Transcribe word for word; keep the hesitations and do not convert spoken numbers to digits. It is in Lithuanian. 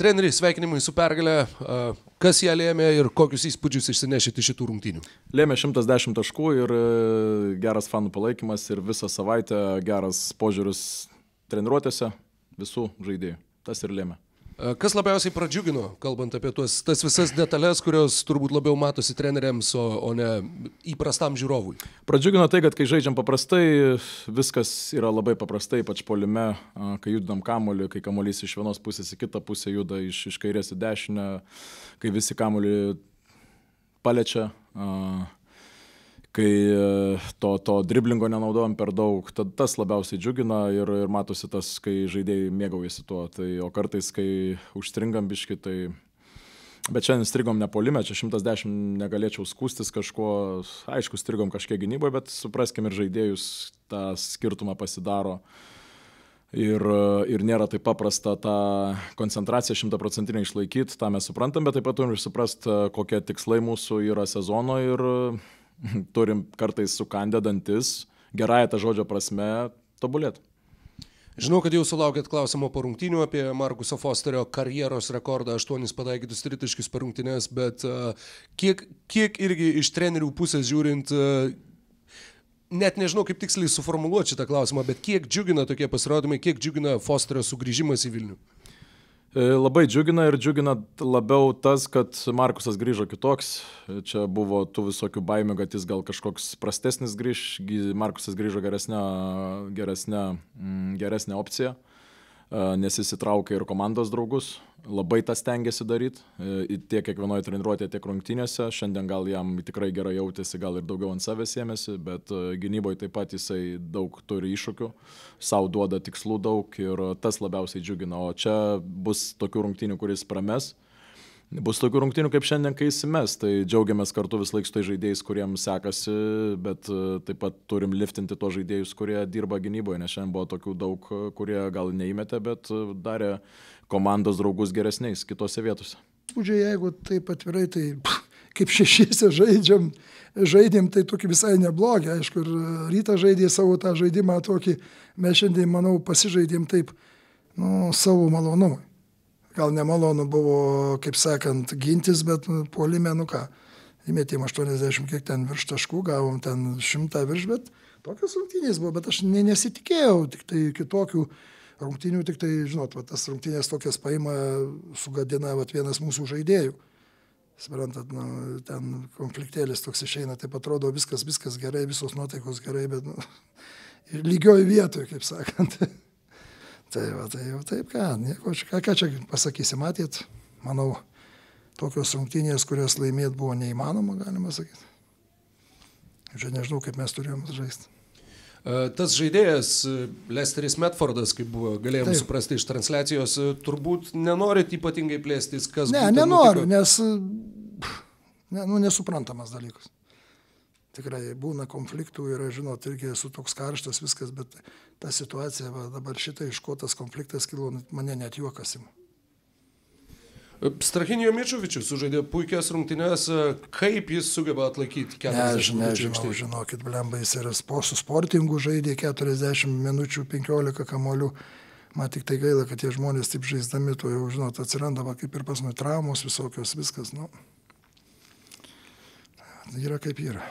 Treneri, sveikinimai su pergalė. Kas ją lėmė ir kokius įspūdžius išsinešėte šitų rungtynių? Lėmė šimtas dešimt taškų ir geras fanų palaikymas ir visą savaitę geras požiūris treniruotėse visų žaidėjų. Tas ir lėmė. Kas labiausiai pradžiugino, kalbant apie tuos, tas visas detalės, kurios turbūt labiau matosi treneriams, o, o ne įprastam žiūrovui? Pradžiugino tai, kad kai žaidžiam paprastai, viskas yra labai paprastai, ypač puolime, kai judinam kamuolį, kai kamuolys iš vienos pusės į kitą pusę juda, iš, iš kairės į dešinę, kai visi kamuolį paliečia, kai to, to driblingo nenaudojam per daug, tad tas labiausiai džiugina ir, ir matosi tas, kai žaidėjai mėgaujasi tuo, tai, o kartais, kai užstringam biškį, tai... Bet šiandien strigom ne puolime, čia šimtas dešimt negalėčiau skūstis kažko, aišku, strigom kažkiek gynyboje, bet supraskim ir žaidėjus tą skirtumą pasidaro. Ir, ir nėra taip paprasta tą koncentraciją šimtaprocentinę išlaikyti, tą mes suprantam, bet taip pat turim suprasti, kokie tikslai mūsų yra sezono ir turim kartais sukandę dantis, gerąją tą žodžio prasme, tobulėt. Žinau, kad jau sulaukėt klausimo po rungtynių apie Markuso Fosterio karjeros rekordą aštuonis pataikytus tritaškius per rungtynės, bet kiek, kiek irgi iš trenerių pusės žiūrint, net nežinau, kaip tiksliai suformuluoti šitą klausimą, bet kiek džiugina tokie pasirodymai, kiek džiugina Fosterio sugrįžimas į Vilnių? Labai džiugina ir džiugina labiau tas, kad Markusas grįžo kitoks. Čia buvo tų visokių baimių, kad jis gal kažkoks prastesnis grįž. Markusas grįžo geresnė, geresnė, geresnė opcija, nes jis įtraukė ir komandos draugus. Labai tas stengiasi daryti, tiek kiekvienoje treniruotėje, tiek rungtynėse. Šiandien gal jam tikrai gerai jautėsi, gal ir daugiau ant savęs ėmėsi, bet gynyboje taip pat jisai daug turi iššūkių, sau duoda tikslų daug ir tas labiausiai džiugina. O čia bus tokių rungtynių, kuris prames, bus tokių rungtynių kaip šiandien, kai įsimes. Tai džiaugiamės kartu vis laikstai žaidėjais, kuriems sekasi, bet taip pat turim liftinti to žaidėjus, kurie dirba gynyboje, nes šiandien buvo tokių daug, kurie gal neįmetė, bet darė komandos draugus geresniais kitose vietose. Būdžiai, jeigu taip atvirai, tai kaip šešiese žaidžiam, žaidėm, tai tokį visai neblogį. Aišku, ir Rytą žaidė savo tą žaidimą tokį, mes šiandien, manau, pasižaidėm taip, nu, savo malonumui. Gal nemalonu buvo, kaip sakant, gintis, bet puolime, nu ką, įmetėm aštuoniasdešimt kiek ten virš taškų, gavom ten šimtą virš, bet tokios rungtynės buvo, bet aš nesitikėjau, tik tai kitokių rungtynių, tik tai, žinot, va, tas rungtynės tokias paima, sugadina va, vienas mūsų žaidėjų. Suprantat, nu, ten konfliktėlis toks išeina, taip atrodo viskas, viskas gerai, visos nuotaikos gerai, bet nu, lygioj vietoj, kaip sakant. Tai va, tai va, taip, ką, nieko, ką, ką čia pasakysi, matėt, manau, tokios rungtynės, kurias laimėt buvo neįmanoma, galima sakyti. Čia nežinau, kaip mes turėjom žaisti. Tas žaidėjas, Lesteris Metfordas, kaip buvo, galėjom taip suprasti iš transliacijos, turbūt nenorit ypatingai plėstis, kas ne, nenoriu, nes ne, nu, nesuprantamas dalykas. Tikrai būna konfliktų ir, žinot, irgi esu toks karštas viskas, bet ta situacija, va, dabar šitą iš ko tas konfliktas kilo, mane net juokasim. Strahinijo Mirčiovičius sužaidė puikias rungtynes, kaip jis sugeba atlaikyti keturiasdešimt minučių? Nežinau, žinokit, blemba, jis yra su Sportingu žaidė keturiasdešimt minučių, penkiolika kamolių. Man tik tai gaila, kad tie žmonės taip žaisdami, to jau, žinot, atsiranda, va, kaip ir pas mus, traumos visokios, viskas, nu, yra kaip yra.